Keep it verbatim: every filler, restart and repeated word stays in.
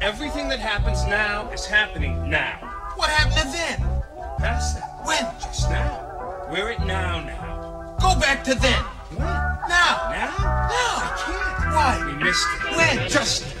Everything that happens now is happening now. What happened to then? Past that. When? Just now. We're at now now. Go back to then. When? Now. Now? Now. I can't. Why? We missed it. When? Just now.